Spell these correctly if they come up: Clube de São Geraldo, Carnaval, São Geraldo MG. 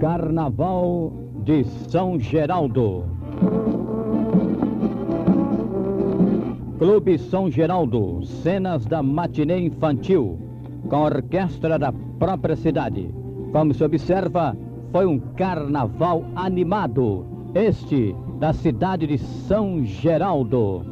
Carnaval de São Geraldo. Clube São Geraldo, cenas da matinê infantil, com a orquestra da própria cidade. Como se observa, foi um carnaval animado, este da cidade de São Geraldo.